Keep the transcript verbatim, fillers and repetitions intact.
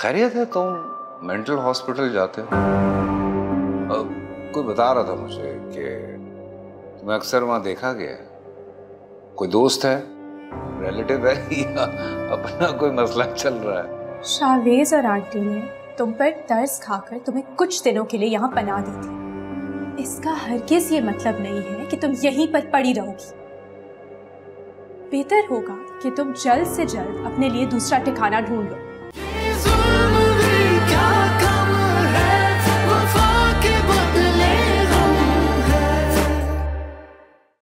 खैरियत है? तुम मेंटल हॉस्पिटल जाते हो? कोई बता रहा था मुझे कि तुम्हें अक्सर वहाँ देखा गया है। कोई दोस्त है, रिलेटिव है या अपना कोई मसला चल रहा है? शावेज और आंटी ने तुम पर तरस खाकर तुम्हें कुछ दिनों के लिए यहाँ पनाह दी थी। इसका हरगिज़ ये मतलब नहीं है कि तुम यहीं पर पड़ी रहोगी। बेहतर होगा कि तुम जल्द से जल्द अपने लिए दूसरा ठिकाना ढूंढ लो।